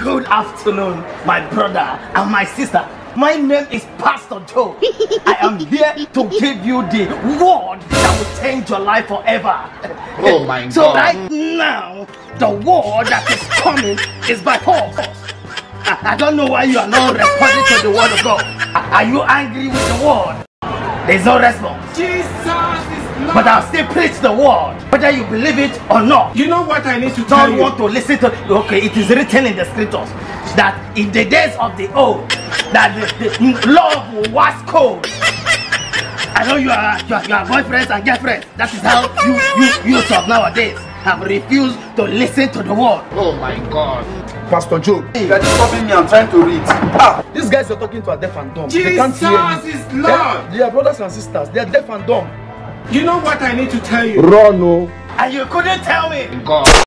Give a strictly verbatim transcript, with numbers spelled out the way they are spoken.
Good afternoon, my brother and my sister. My name is Pastor Joe. I am here to give you the word that will change your life forever. Oh my God. So right now, the word that is coming is by force. I don't know why you are not responding to the word of God. Are you angry with the word? There's no response. Jesus is Lord. But I'll still preach the word, whether you believe it or not. You know what I need to tell you? Don't want to listen to. Okay, it is written in the scriptures that in the days of the old, that the, the love was cold. I know you are you are, you are boyfriends and girlfriends. That is how you you you talk nowadays. Have refused to listen to the word. Oh my God. Pastor Joe, you are disturbing me. I'm trying to read. Ah, these guys are talking to a deaf and dumb. Jesus they can't hear is Lord. They're, they are brothers and sisters. They are deaf and dumb. You know what I need to tell you? Run, no. And you couldn't tell me. God.